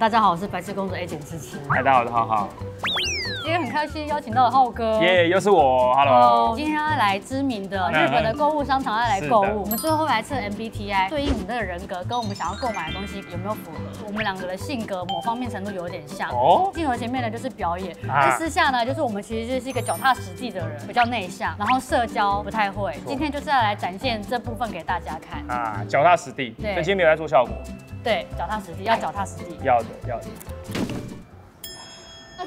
大家好，我是白痴公主 A 姐之奇。大家好，我是浩浩。今天很开心邀请到了浩哥，耶，又是我 ，Hello。今天要来知名的日本的购物商场要来购物，我们最后来测 MBTI， 对应你那个人格跟我们想要购买的东西有没有符合，我们两个的性格某方面程度有点像。哦。镜头前面呢就是表演，私下呢就是我们其实就是一个脚踏实地的人，比较内向，然后社交不太会。今天就是要来展现这部分给大家看。啊，脚踏实地，对，今天没有在做效果。对，脚踏实地，要脚踏实地。要的，要的。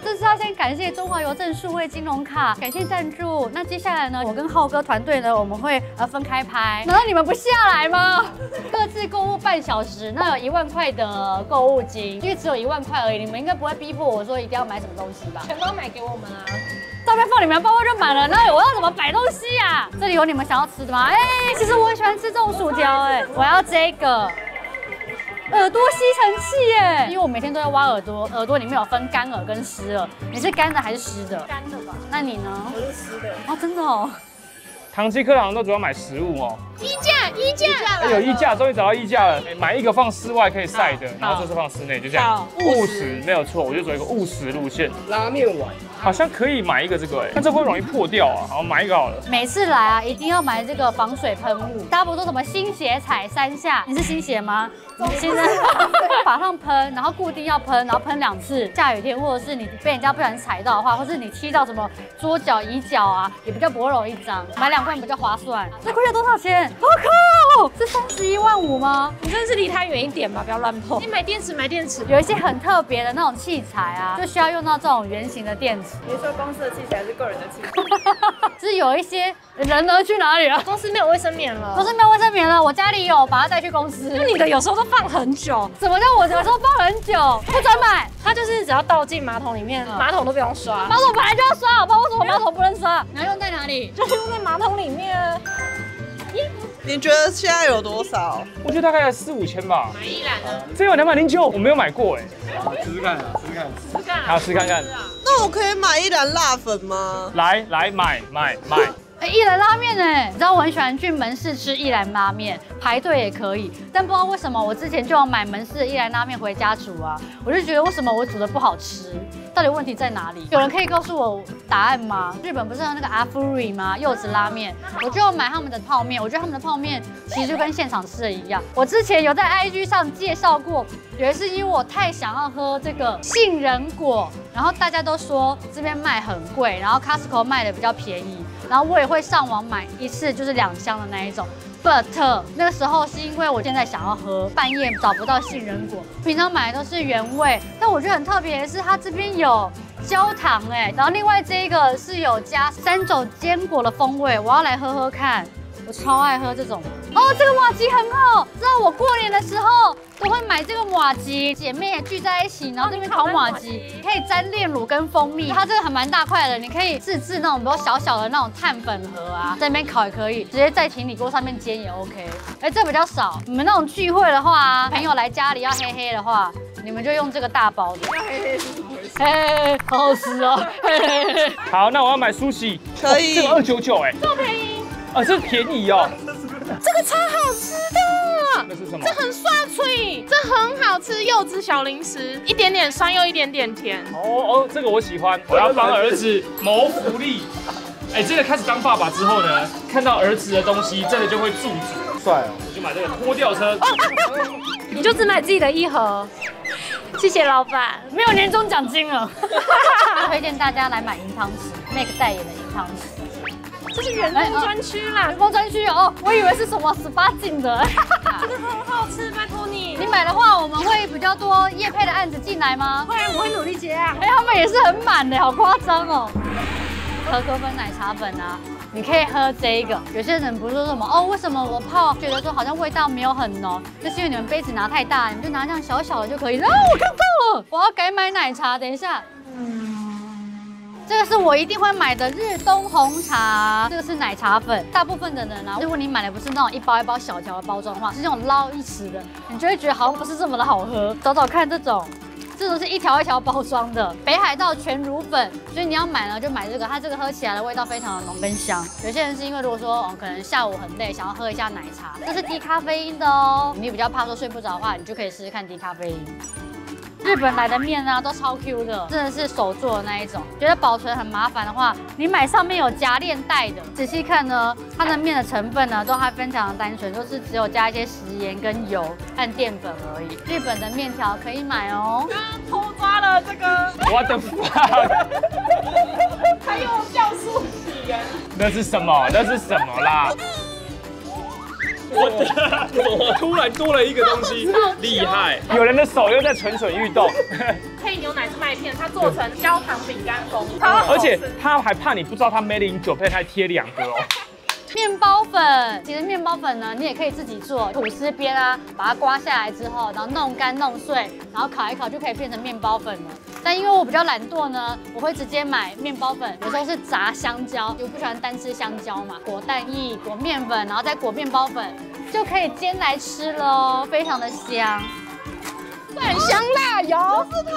这次要先感谢中华邮政数位金融卡，感谢赞助。那接下来呢，我跟浩哥团队呢，我们会分开拍。难道你们不下来吗？各自购物半小时，那有1万块的购物金，因为只有1万块而已，你们应该不会逼迫我说一定要买什么东西吧？全都买给我们啊！照片放你们包包就满了，那我要怎么摆东西啊？这里有你们想要吃的吗？哎、欸，其实我很喜欢吃这种薯条，哎，我要这个。 耳朵吸尘器耶，因为我每天都在挖耳朵，耳朵里面有分干耳跟湿耳，你是干的还是湿的？干的吧。那你呢？我是湿的。哦，真的哦。唐吉诃德都主要买食物哦。衣架，衣架，有衣架，终于找到衣架了。买一个放室外可以晒的，然后这是放室内，就这样。务实没有错，我就走一个务实路线。拉面碗好像可以买一个这个哎，但这会容易破掉啊，好买一个好了。每次来啊，一定要买这个防水喷雾。大家不都什么新鞋踩3下？你是新鞋吗？ 现在法上喷，然后固定要喷，然后喷2次。下雨天或者是你被人家不小心踩到的话，或是你踢到什么桌角、椅角啊，也比较不会容易脏。买2罐比较划算。这块要多少钱？我靠，是31万5吗？你真的是离它远一点吧，不要乱碰。你买电池，买电池。有一些很特别的那种器材啊，就需要用到这种圆形的电池。你说公司的器材还是个人的器材？就是有一些人呢去哪里了？公司没有卫生棉了。公司没有卫生棉了，我家里有，把它带去公司。那你的有时候都。 放很久？怎么叫我有时候放很久？不准买！它就是只要倒进马桶里面，马桶都不用刷。马桶本来就要刷，好不好？为什么马桶不能刷？你要用在哪里？就用在马桶里面。你觉得现在有多少？我觉得大概4、5千吧。买一篮呢？这有209，我没有买过哎。试试看啊，试试看，试试看啊，试试看看。那我可以买一篮辣粉吗？来来买。 一兰拉面哎，你知道我很喜欢去门市吃一兰拉面，排队也可以，但不知道为什么我之前就要买门市的一兰拉面回家煮啊，我就觉得为什么我煮的不好吃，到底问题在哪里？有人可以告诉我答案吗？日本不是有那个阿芙瑞吗？柚子拉面，我就买他们的泡面，我觉得他们的泡面其实就跟现场吃的一样。我之前有在 IG 上介绍过，有一次因为我太想要喝这个杏仁果，然后大家都说这边卖很贵，然后 Costco 卖的比较便宜。 然后我也会上网买一次，就是2箱的那一种。But 那个时候是因为我现在想要喝，半夜找不到杏仁果，平常买的都是原味。但我觉得很特别的是，它这边有焦糖哎，然后另外这一个是有加3种坚果的风味，我要来喝喝看。我超爱喝这种。哦，这个麻糬很好，知道我过年的时候都会买这个麻糬，姐妹也聚在一起，然后这边烤麻糬，可以沾炼乳跟蜂蜜。它这个还蛮大块的，你可以自制那种比较小小的那种碳粉盒啊，在那边烤也可以，直接在平底锅上面煎也 OK。哎，这比较少，你们那种聚会的话、啊，朋友来家里要黑黑的话，你们就用这个大包的。要黑黑是怎么回事？哎，好好吃哦。好，那我要买苏西，可以，这个299哎，这么便宜。 啊，这便宜哦！这个超好吃的，这是什么？这很酸脆，这很好吃，柚子小零食，一点点酸又一点点甜。哦哦，这个我喜欢，我要帮儿子谋福利。哎，真的开始当爸爸之后呢，看到儿子的东西，真的就会驻足。帅哦！我就买这个拖吊车。你就只买自己的1盒，谢谢老板，没有年终奖金了。推荐大家来买银汤匙 ，Mac 代言的银汤匙。 这是员工专区啦，员工专区哦，我以为是什么18禁的，这个很好吃，拜托你。你买的话，我们会比较多业配的案子进来吗？会，我会努力接啊。哎，他们也是很满的，好夸张哦。可可粉奶茶粉啊，你可以喝这一个。有些人不是说什么哦，为什么我泡觉得说好像味道没有很浓，那是因为你们杯子拿太大，你们就拿这样小小的就可以了。啊，我看到了，我要改买奶茶，等一下。 这个是我一定会买的日东红茶，这个是奶茶粉。大部分的人啊，如果你买的不是那种一包一包小条的包装的话，是那种捞一匙的，你就会觉得好像不是这么的好喝。找找看这种，这种是一条一条包装的。北海道全乳粉，所以你要买呢就买这个，它这个喝起来的味道非常的浓跟香。有些人是因为如果说可能下午很累，想要喝一下奶茶，这是低咖啡因的哦。你比较怕说睡不着的话，你就可以试试看低咖啡因。日本来的面啊，都超 Q 的，真的是手做的那一种。觉得保存很麻烦的话，你买上面有夹链袋的。仔细看呢，它的面的成分呢，都还非常的单纯，就是只有加一些食盐跟油和淀粉而已。日本的面条可以买哦。刚刚偷抓了这个，我的妈！还有酵素洗盐，那是什么？那是什么啦？ 我突然多了一个东西，厉害！有人的手又在蠢蠢欲动。配牛奶是麦片，它做成焦糖饼干风，而且他还怕你不知道他 made in Japan，还贴两个哦。面包粉，其实面包粉呢，你也可以自己做，吐司边啊，把它刮下来之后，然后弄干弄碎，然后烤一烤就可以变成面包粉了。但因为我比较懒惰呢，我会直接买面包粉，有时候是炸香蕉，我不喜欢单吃香蕉嘛，裹蛋液、裹面粉，然后再裹面包粉，就可以煎来吃喽，非常的香。很香辣油，是它，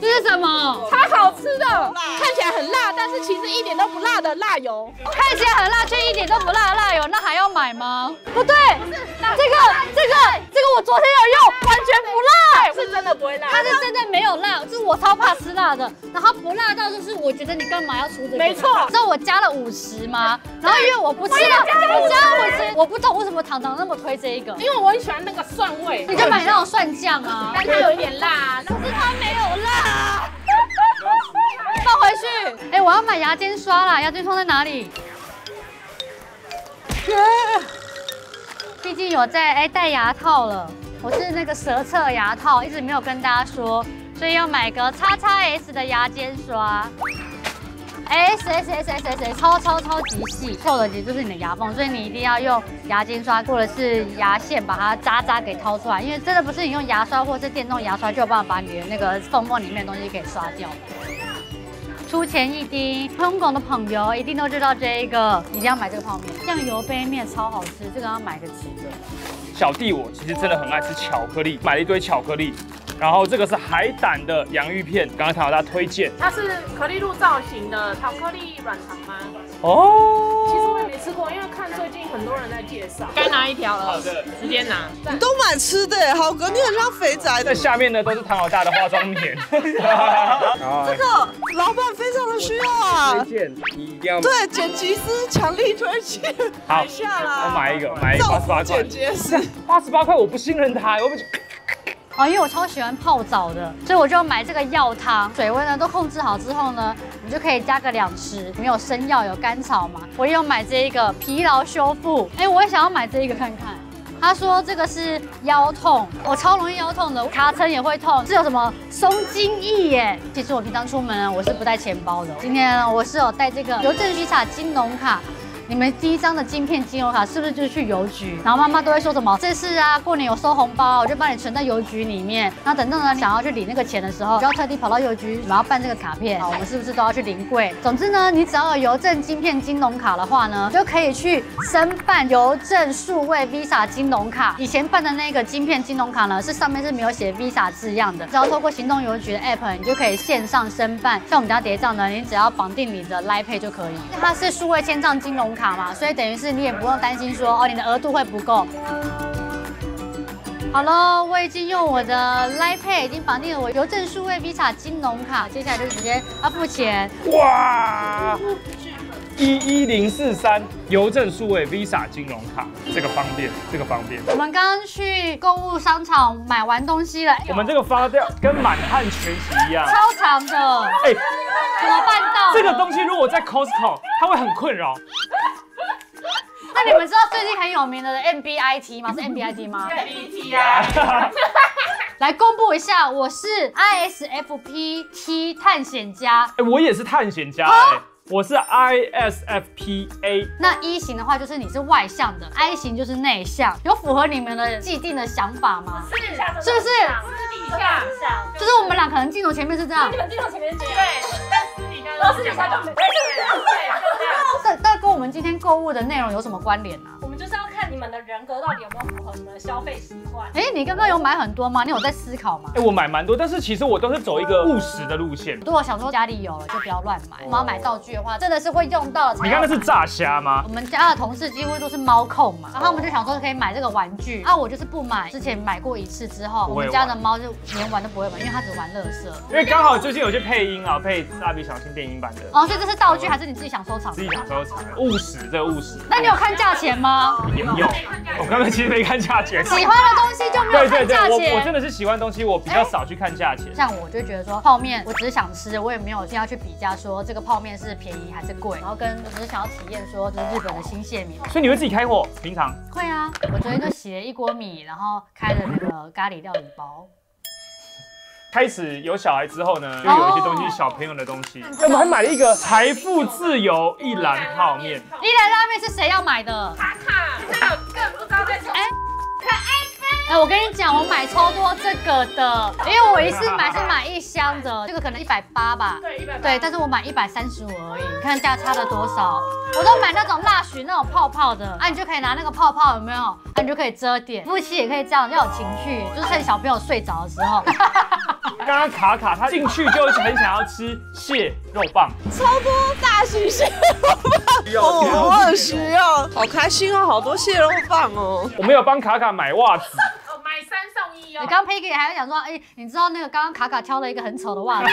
这是什么？它好吃的，看起来很辣，但是其实一点都不辣的辣油，看起来很辣却一点都不辣的辣油，那还要买吗？不对，这个我昨天有用，完全不辣，是真的不会辣，它是真的没有辣，就是我超怕吃辣的，然后不辣到就是我觉得你干嘛要出这个？没错，知道我加了50吗？然后因为我不吃辣，我加50，我不懂为什么糖糖那么推这一个，因为我很喜欢那个蒜味，你就买那种蒜酱啊。 它有一点辣，但是它没有辣。放回去。哎、欸，我要买牙尖刷啦，牙尖刷在哪里？毕竟有在戴牙套了，我是那个舌侧牙套，一直没有跟大家说，所以要买个 XXS 的牙尖刷。 S 超级细，透的其实就是你的牙缝，所以你一定要用牙尖刷或者是牙线把它渣给掏出来，因为真的不是你用牙刷或者是电动牙刷就有办法把你的那个缝缝里面的东西给刷掉。出前一丁，香港的朋友一定都知道这一个，一定要买这个泡面，酱油杯面超好吃，这个要买个几个。小弟我其实真的很爱吃巧克力，买了一堆巧克力。 然后这个是海胆的洋芋片，刚刚唐老大推荐，它是可丽露造型的巧克力软糖吗？哦，其实我也没吃过，因为看最近很多人在介绍。该拿一条了，好的，直接拿。你都蛮吃的，豪哥，你很像肥宅。在下面呢都是唐老大的化妆棉。这个老板非常的需要啊，推荐一定要。对，剪辑师强力推荐。好，我买一个，买一个88块。剪辑师88块，我不信任他，我不。 哦，因为我超喜欢泡澡的，所以我就买这个药汤，水温呢都控制好之后呢，你就可以加个2匙，没有生药有甘草嘛。我又买这一个疲劳修复，哎，我也想要买这一个看看。他说这个是腰痛，我超容易腰痛的，卡车也会痛，是有什么松筋液耶？其实我平常出门呢，我是不带钱包的，今天呢我是有带这个邮政局卡金融卡。 你们第一张的晶片金融卡是不是就是去邮局？然后妈妈都会说什么？这次啊，过年有收红包、啊，我就帮你存在邮局里面。然后等到呢想要去领那个钱的时候，就要特地跑到邮局，然后办这个卡片。我们是不是都要去临柜？总之呢，你只要有邮政晶片金融卡的话呢，就可以去申办邮政数位 Visa 金融卡。以前办的那个晶片金融卡呢，是上面是没有写 Visa 字样的，只要透过行动邮局的 app， 你就可以线上申办。像我们家结账呢，你只要绑定你的 Line Pay 就可以。它是数位签账金融卡。 卡嘛，所以等于是你也不用担心说哦，你的额度会不够。好了，我已经用我的 Line Pay 已经绑定了我邮政数位 Visa 金融卡，接下来就直接要付钱。哇，11043邮政数位 Visa 金融卡，这个方便，这个方便。我们刚刚去购物商场买完东西了，我们这个发票跟满汉全席一样，超长的。哎，怎么办到？这个东西如果在 Costco， 它会很困扰。 那你们知道最近很有名的 MBTI 吗？是 MBTI 吗？ MBTI 来公布一下，我是 ISFP T 探险家。哎、欸，我也是探险家哎、欸，我是 ISFP A。那E型的话，就是你是外向的 ，I 型就是内向，有符合你们的既定的想法吗？是，是不是？私底下，就是我们俩可能镜头前面是这样，你们镜头前面是这样，对，但私底下，私底下就没。 这跟我们今天购物的内容有什么关联啊？我们就是要看你们的人格到底有没有符合你们的消费习惯？哎，你刚刚有买很多吗？你有在思考吗？哎，我买蛮多，但是其实我都是走一个务实的路线。对，我想说家里有了就不要乱买。我们要买道具的话，真的是会用到的。你看那是炸虾吗？我们家的同事几乎都是猫控嘛，然后我们就想说可以买这个玩具，啊，我就是不买。之前买过一次之后，我们家的猫就连玩都不会玩，因为它只玩乐色。因为刚好最近有去配音啊，配《蜡笔小新》电影版的。哦，所以这是道具还是你自己想收藏？自己想收藏，务实这务实。那你有看价钱吗？也有，我刚才其实没看价钱。喜欢的东西就没有看价钱。我真的是喜欢的东西，我比较少去看价钱。像我就觉得说泡面，我只是想吃，我也没有一定要去比价说这个泡面是便宜还是贵。然后跟我只是想要体验说就是日本的新蟹米。所以你会自己开火？平常会啊，我昨天就洗了一锅米，然后开了那个咖喱料理包。开始有小孩之后呢，就有一些东西，小朋友的东西。我们还买了一个财富自由一兰泡面。一兰拉面是谁要买的？卡卡，那我更不知道在说。哎，可爱。哎，我跟你讲，我买超多这个的，因为我一次买是买一箱的，这个可能180吧。对，180。对，但是我买135而已，你看价差了多少？我都买那种蜡许那种泡泡的，啊，你就可以拿那个泡泡，有没有？啊，你就可以遮点。夫妻也可以这样，要有情趣，就是趁小朋友睡着的时候。刚刚卡卡他进去就很想要吃蟹肉棒，超多大型蟹肉棒，我很需要，好开心哦，好多蟹肉棒哦。我们有帮卡卡买袜子，买3送1哦。你刚 Peggy 还想说，哎，你知道那个刚刚卡卡挑了一个很丑的袜子，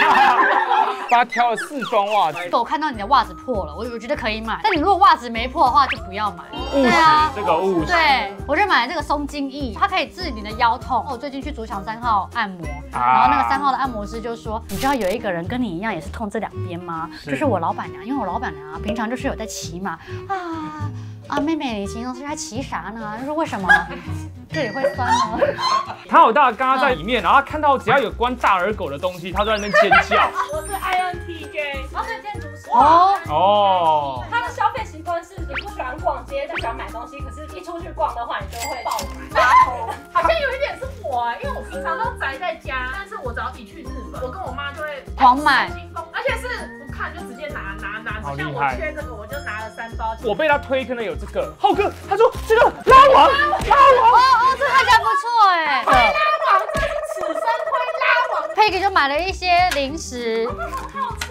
他挑了4双袜子。我看到你的袜子破了，我觉得可以买，但你如果袜子没破的话就不要买。对啊，这个物。对，我就买了这个松筋液，它可以治你的腰痛。我最近去竹场3号按摩，然后那个3号的按摩师就说，你知道有一个人跟你一样也是痛这2边吗？就是我老板娘，因为我老板娘啊，平常就是有在骑马啊，妹妹，你形容是她骑啥呢？她说为什么？这里会酸吗？他好大嘎在里面，然后看到只要有关大耳狗的东西，他就在那边尖叫。我是 INTJ， 然后是建筑师。哦，他的消费习惯是你不喜欢逛街，不喜欢买东西，可是一出去逛的话，你就会爆买。好像有一点是我，因为我平常都宅在家，但是我只要一去日本，我跟我妈就会狂买，而且是。看就直接拿，好厉害！我缺这个，我就拿了3包。我被他推坑了有这个，浩哥他说这个拉网，哦，这看起来不错哎。推拉网，这是此生推拉网。Peggy 就买了一些零食，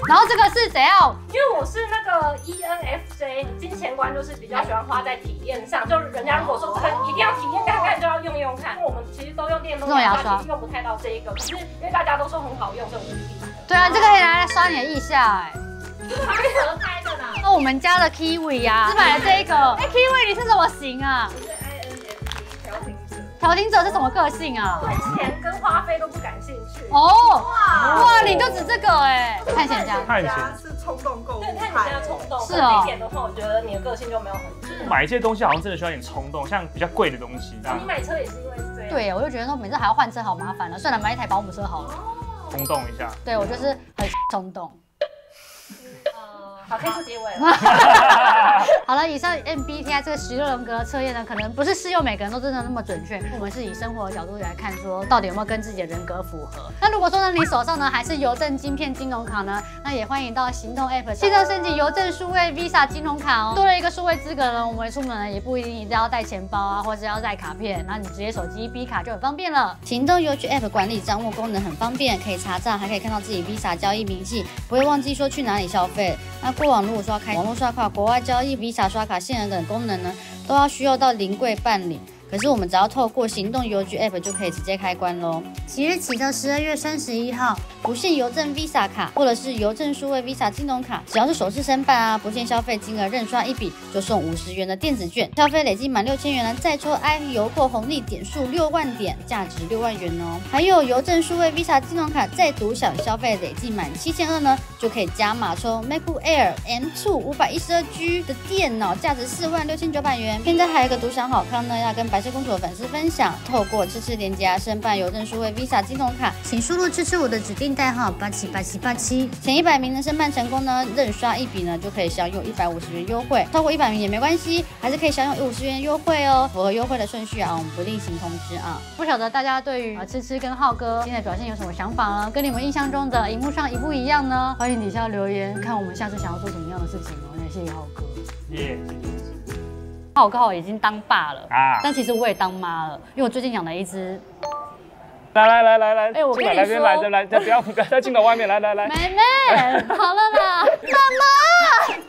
然后这个是怎样？因为我是那个 ENFJ， 金钱观就是比较喜欢花在体验上，就人家如果说这个一定要体验看看，就要用用看。因为我们其实都用电动牙刷，用不太到这一个，可是因为大家都说很好用，所以我们。对啊，这个可以拿来刷你的腋下哎。它是合拍的呢。那我们家的 Kiwi 啊，是买了这一个。哎 ，Kiwi 你是什么型啊？我是 INFP 调停者。调停者是什么个性啊？对钱跟花费都不感兴趣。哦。哇，你就指这个哎。探险家。探险是冲动购物。对，探险家冲动。是哦。一点的话，我觉得你的个性就没有很。买一些东西好像真的需要点冲动，像比较贵的东西。你买车也是因为这样。对，我就觉得说每次还要换车好麻烦了，算了，买一台保姆车好了。冲动一下，对我就是很冲动。好，可以做结尾了。好了，以上 MBTI 这个16人格测验呢，可能不是适用每个人都真的那么准确。我们是以生活的角度来看，说到底有没有跟自己的人格符合。那如果说呢，你手上呢还是邮政晶片金融卡呢，那也欢迎到行动 App 现在申请邮政数位 Visa 金融卡哦。多了一个数位资格呢，我们出门呢也不一定要带钱包啊，或者要带卡片，然后你直接手机 B 卡就很方便了。行动邮局 App 管理账户功能很方便，可以查账，还可以看到自己 Visa 交易明细，不会忘记说去哪里消费。那过往如果说要开网络刷卡、国外交易、Visa 刷卡、限额等功能呢，都要需要到临柜办理。可是我们只要透过行动邮局 App 就可以直接开关喽。即日起到12月31号，不限邮政 Visa 卡或者是邮政数位 Visa 金融卡，只要是首次申办啊，不限消费金额，认刷1笔就送50元的电子券，消费累计满6000元呢，再抽 i 邮购红利点数6万点，价值6万元哦。还有邮政数位 Visa 金融卡再独享消费累计满7200呢，就可以加码抽 MacBook Air M2 512G 的电脑，价值46900元。现在还有一个独享好康呢，要跟白雪公主的粉丝分享，透过支持链接啊，申办邮政数位 Visa 金融卡，请输入支持我的指定代号878787，前100名的申办成功呢，认刷1笔呢就可以享有150元优惠，超过100名也没关系，还是可以享有50元优惠哦。符合优惠的顺序啊，我们不另行通知啊。不晓得大家对于吃吃跟浩哥今天的表现有什么想法呢？跟你们印象中的荧幕上一不一样呢？欢迎底下留言，看我们下次想要做什么样的事情哦。也谢谢浩哥，耶。我刚好已经当爸了啊，但其实我也当妈了，因为我最近养了一只。来，哎，我跟你说，来，不要再进到外面，来。妹妹，好了啦，妈妈。